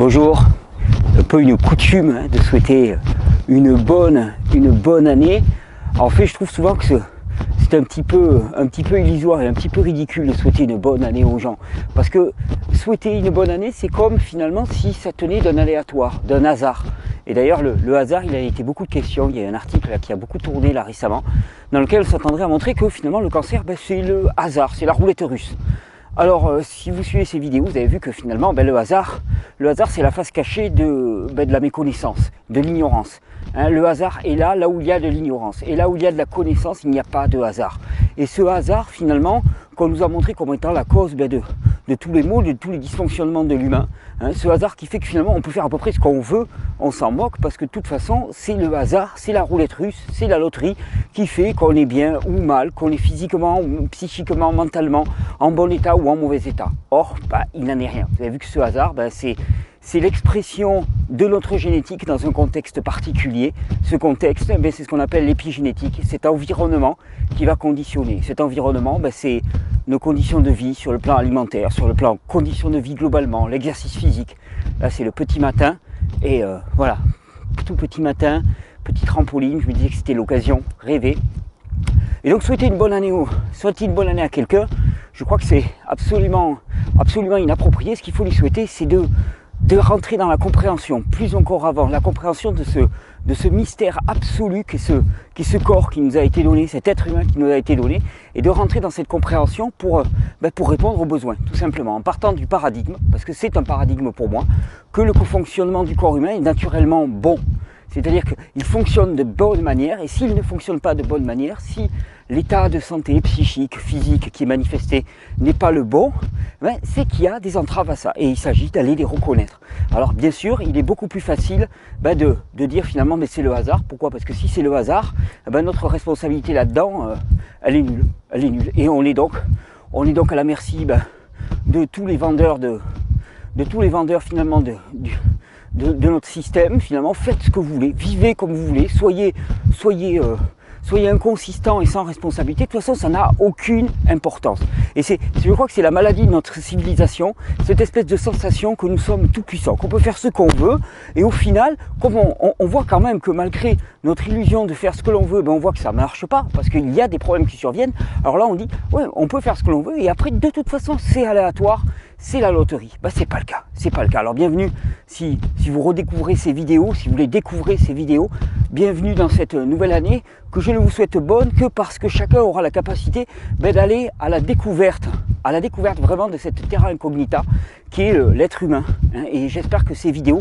Bonjour, un peu une coutume de souhaiter une bonne année. En fait, je trouve souvent que c'est un petit peu illusoire et un petit peu ridicule de souhaiter une bonne année aux gens. Parce que souhaiter une bonne année, c'est comme finalement si ça tenait d'un aléatoire, d'un hasard. Et d'ailleurs, le hasard, il a été beaucoup de questions. Il y a un article là, qui a beaucoup tourné là récemment, dans lequel on s'attendrait à montrer que finalement le cancer, c'est le hasard, c'est la roulette russe. Alors, si vous suivez ces vidéos, vous avez vu que finalement, le hasard, c'est la face cachée de la méconnaissance, de l'ignorance. Hein, le hasard est là où il y a de l'ignorance. Et là où il y a de la connaissance, il n'y a pas de hasard. Et ce hasard, finalement, qu'on nous a montré comme étant la cause de tous les maux, de tous les dysfonctionnements de l'humain. Hein, ce hasard qui fait que finalement, on peut faire à peu près ce qu'on veut, on s'en moque, parce que de toute façon, c'est le hasard, c'est la roulette russe, c'est la loterie qui fait qu'on est bien ou mal, qu'on est physiquement, ou psychiquement, mentalement, en bon état ou en mauvais état. Or, il n'en est rien. Vous avez vu que ce hasard, c'est l'expression de notre génétique dans un contexte particulier. Ce contexte, c'est ce qu'on appelle l'épigénétique, cet environnement qui va conditionner. Cet environnement, c'est nos conditions de vie sur le plan alimentaire, sur le plan conditions de vie globalement, l'exercice physique. Là, c'est le petit matin et voilà, tout petit matin, petite trampoline, je me disais que c'était l'occasion, rêver. Et donc souhaiter une bonne année à quelqu'un, je crois que c'est absolument inapproprié. Ce qu'il faut lui souhaiter, c'est de rentrer dans la compréhension, plus encore avant, la compréhension de ce mystère absolu qu'est ce corps qui nous a été donné, cet être humain qui nous a été donné, et de rentrer dans cette compréhension pour répondre aux besoins, tout simplement, en partant du paradigme, parce que c'est un paradigme pour moi, que le fonctionnement du corps humain est naturellement bon. C'est-à-dire qu'il fonctionne de bonne manière, et s'il ne fonctionne pas de bonne manière, si l'état de santé psychique, physique qui est manifesté n'est pas le bon, c'est qu'il y a des entraves à ça, et il s'agit d'aller les reconnaître. Alors bien sûr, il est beaucoup plus facile de dire finalement mais c'est le hasard. Pourquoi? Parce que si c'est le hasard, notre responsabilité là-dedans, elle est nulle. Et on est donc à la merci de tous les vendeurs, finalement de notre système. Finalement, faites ce que vous voulez, vivez comme vous voulez, soyez inconsistant et sans responsabilité. De toute façon, ça n'a aucune importance. Et je crois que c'est la maladie de notre civilisation, cette espèce de sensation que nous sommes tout puissants, qu'on peut faire ce qu'on veut. Et au final, comme on voit quand même que malgré notre illusion de faire ce que l'on veut, on voit que ça ne marche pas, parce qu'il y a des problèmes qui surviennent. Alors là, on dit, ouais, on peut faire ce que l'on veut, et après, de toute façon, c'est aléatoire. C'est la loterie. C'est pas le cas. C'est pas le cas. Alors bienvenue, si vous redécouvrez ces vidéos, si vous les découvrez ces vidéos, bienvenue dans cette nouvelle année que je ne vous souhaite bonne que parce que chacun aura la capacité d'aller à la découverte vraiment de cette terra incognita qui est l'être humain. Et j'espère que ces vidéos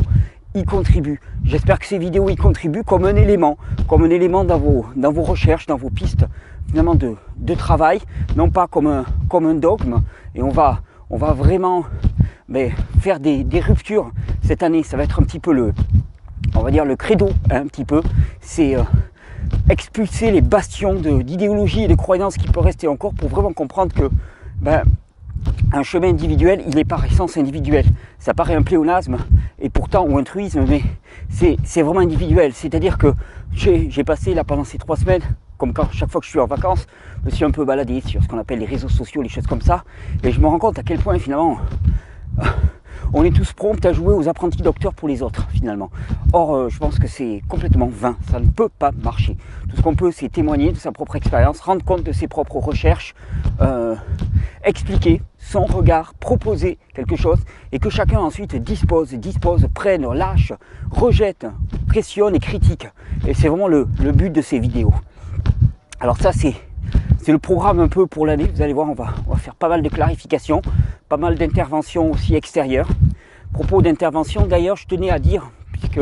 y contribuent. J'espère que ces vidéos y contribuent comme un élément dans vos recherches, dans vos pistes finalement de travail, non pas comme un dogme. Et on va vraiment faire des ruptures cette année. Ça va être un petit peu le credo, un petit peu. C'est expulser les bastions d'idéologie et de croyances qui peuvent rester encore pour vraiment comprendre que un chemin individuel, il est par essence individuel. Ça paraît un pléonasme et pourtant, ou un truisme, mais c'est vraiment individuel. C'est-à-dire que j'ai passé là pendant ces 3 semaines, comme quand chaque fois que je suis en vacances, je me suis un peu baladé sur ce qu'on appelle les réseaux sociaux, les choses comme ça, et je me rends compte à quel point finalement on est tous prompts à jouer aux apprentis docteurs pour les autres finalement. Or, je pense que c'est complètement vain, ça ne peut pas marcher. Tout ce qu'on peut, c'est témoigner de sa propre expérience, rendre compte de ses propres recherches, expliquer son regard, proposer quelque chose, et que chacun ensuite dispose, prenne, lâche, rejette, pressionne et critique. Et c'est vraiment le but de ces vidéos. Alors ça, c'est le programme un peu pour l'année. Vous allez voir, on va faire pas mal de clarifications, pas mal d'interventions aussi extérieures. Propos d'intervention, d'ailleurs, je tenais à dire, puisque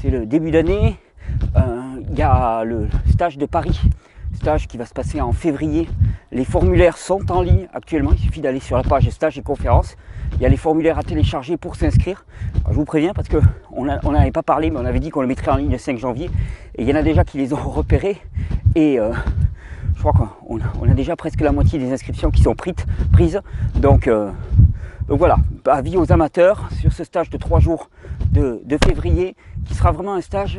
c'est le début d'année, il y a le stage de Paris, stage qui va se passer en février. Les formulaires sont en ligne actuellement, il suffit d'aller sur la page stage et conférences. Il y a les formulaires à télécharger pour s'inscrire. Je vous préviens parce qu'on n'en avait pas parlé, mais on avait dit qu'on le mettrait en ligne le 5 janvier. Et il y en a déjà qui les ont repérés. Et je crois qu'on a déjà presque la moitié des inscriptions qui sont prises. Donc Donc voilà, avis aux amateurs sur ce stage de 3 jours de février, qui sera vraiment un stage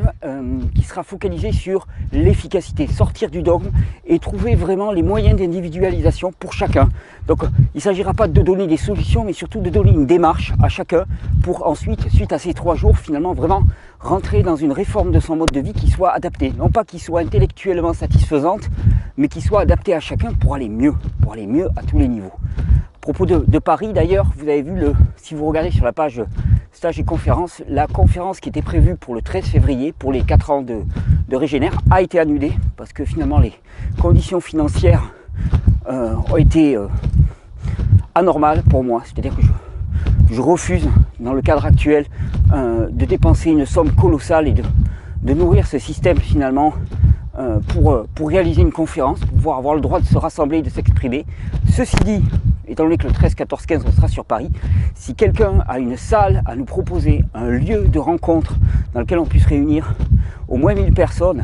qui sera focalisé sur l'efficacité, sortir du dogme et trouver vraiment les moyens d'individualisation pour chacun. Donc il ne s'agira pas de donner des solutions, mais surtout de donner une démarche à chacun pour ensuite, suite à ces 3 jours, finalement vraiment rentrer dans une réforme de son mode de vie qui soit adaptée. Non pas qui soit intellectuellement satisfaisante, mais qui soit adaptée à chacun pour aller mieux à tous les niveaux. À propos de Paris d'ailleurs, vous avez vu, si vous regardez sur la page stage et conférences, la conférence qui était prévue pour le 13 février pour les 4 ans de Régénère a été annulée parce que finalement les conditions financières ont été anormales pour moi. C'est-à-dire que je refuse dans le cadre actuel de dépenser une somme colossale et de nourrir ce système finalement pour réaliser une conférence, pour pouvoir avoir le droit de se rassembler et de s'exprimer. Ceci dit, étant donné que le 13, 14, 15, on sera sur Paris, si quelqu'un a une salle à nous proposer, un lieu de rencontre dans lequel on puisse réunir au moins 1000 personnes,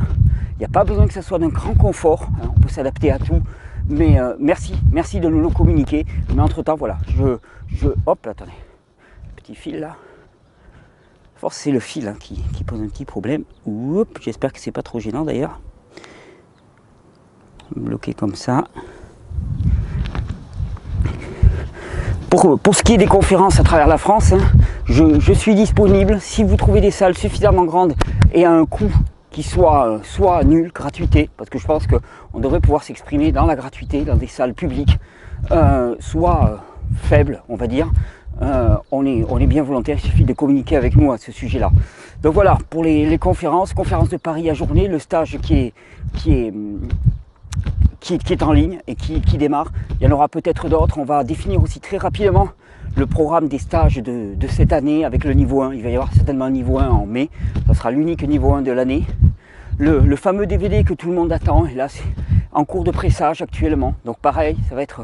il n'y a pas besoin que ça soit d'un grand confort, hein, on peut s'adapter à tout, mais merci de nous le communiquer. Mais entre-temps, voilà, hop, attendez, petit fil là. Force, c'est le fil hein, qui pose un petit problème. J'espère que c'est pas trop gênant d'ailleurs. Bloqué comme ça. Pour ce qui est des conférences à travers la France, hein, je suis disponible. Si vous trouvez des salles suffisamment grandes et à un coût qui soit nul, gratuité, parce que je pense qu'on devrait pouvoir s'exprimer dans la gratuité, dans des salles publiques, soit faibles, on va dire. On est bien volontaire, il suffit de communiquer avec nous à ce sujet-là. Donc voilà, pour les conférences de Paris à journée, le stage qui est en ligne et qui démarre. Il y en aura peut-être d'autres. On va définir aussi très rapidement le programme des stages de cette année avec le niveau 1. Il va y avoir certainement un niveau 1 en mai. Ça sera l'unique niveau 1 de l'année. Le fameux DVD que tout le monde attend, et là c'est en cours de pressage actuellement. Donc pareil, ça va être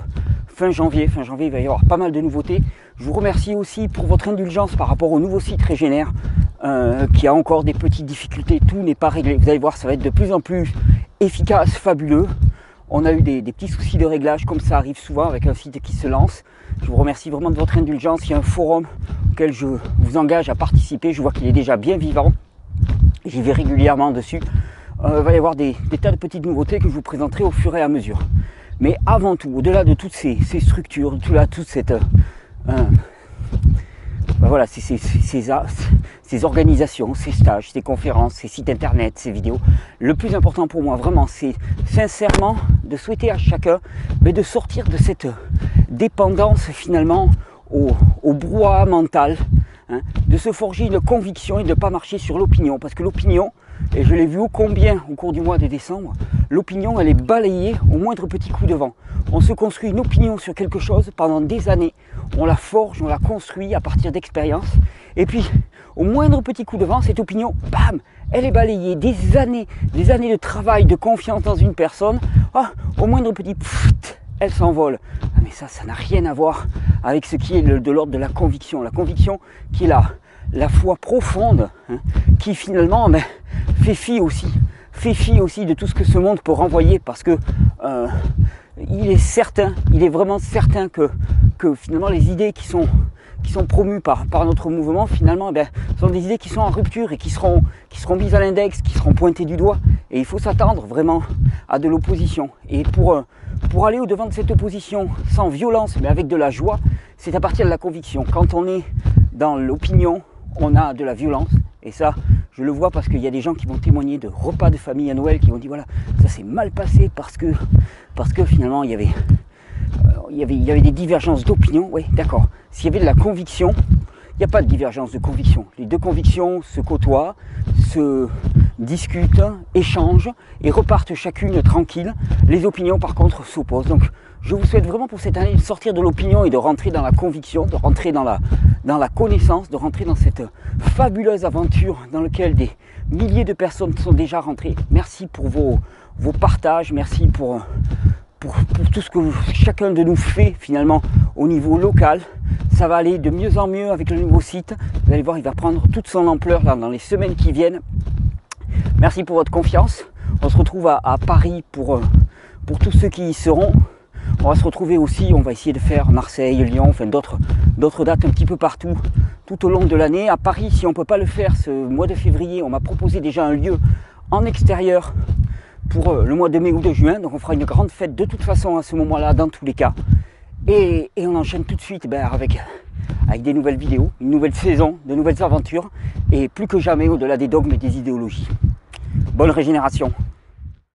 fin janvier. Fin janvier, il va y avoir pas mal de nouveautés. Je vous remercie aussi pour votre indulgence par rapport au nouveau site Régénère qui a encore des petites difficultés. Tout n'est pas réglé. Vous allez voir, ça va être de plus en plus efficace, fabuleux. On a eu des petits soucis de réglage, comme ça arrive souvent avec un site qui se lance. Je vous remercie vraiment de votre indulgence. Il y a un forum auquel je vous engage à participer. Je vois qu'il est déjà bien vivant. J'y vais régulièrement dessus. Il va y avoir des tas de petites nouveautés que je vous présenterai au fur et à mesure. Mais avant tout, au-delà de toutes ces structures, au-delà de toute cette... voilà, ces organisations, ces stages, ces conférences, ces sites internet, ces vidéos. Le plus important pour moi, vraiment, c'est sincèrement de souhaiter à chacun mais de sortir de cette dépendance finalement au brouhaha mental, hein, de se forger une conviction et de ne pas marcher sur l'opinion. Parce que l'opinion, et je l'ai vu ô combien au cours du mois de décembre, l'opinion, elle est balayée au moindre petit coup de vent. On se construit une opinion sur quelque chose pendant des années. On la forge, on la construit à partir d'expériences. Et puis, au moindre petit coup de vent, cette opinion, bam, elle est balayée. Des années de travail, de confiance dans une personne, ah, au moindre petit pfft, elle s'envole. Ah, mais ça n'a rien à voir avec ce qui est de l'ordre de la conviction. La conviction qui est la foi profonde, hein, qui finalement ben, fait fi aussi de tout ce que ce monde peut renvoyer, parce que il est vraiment certain que finalement les idées qui sont promues par notre mouvement finalement ben, sont des idées qui sont en rupture et qui seront mises à l'index, qui seront pointées du doigt, et il faut s'attendre vraiment à de l'opposition. Et pour aller au-devant de cette opposition sans violence mais avec de la joie, c'est à partir de la conviction. Quand on est dans l'opinion, on a de la violence, et ça je le vois parce qu'il y a des gens qui vont témoigner de repas de famille à Noël qui vont dire voilà, ça s'est mal passé parce que finalement il y avait des divergences d'opinion. Oui, d'accord. S'il y avait de la conviction, il n'y a pas de divergence de conviction. Les deux convictions se côtoient, se discutent, échangent et repartent chacune tranquille. Les opinions par contre s'opposent. Donc je vous souhaite vraiment pour cette année de sortir de l'opinion et de rentrer dans la conviction, de rentrer dans la connaissance, de rentrer dans cette fabuleuse aventure dans laquelle des milliers de personnes sont déjà rentrées. Merci pour vos partages, merci pour tout ce que chacun de nous fait finalement au niveau local. Ça va aller de mieux en mieux avec le nouveau site. Vous allez voir, il va prendre toute son ampleur là, dans les semaines qui viennent. Merci pour votre confiance. On se retrouve à Paris pour tous ceux qui y seront. On va se retrouver aussi, on va essayer de faire Marseille, Lyon, enfin d'autres d'autres dates un petit peu partout, tout au long de l'année. À Paris, si on ne peut pas le faire ce mois de février, on m'a proposé déjà un lieu en extérieur pour le mois de mai ou de juin. Donc on fera une grande fête de toute façon à ce moment-là, dans tous les cas. Et on enchaîne tout de suite avec des nouvelles vidéos, une nouvelle saison, de nouvelles aventures. Et plus que jamais, au-delà des dogmes et des idéologies. Bonne régénération.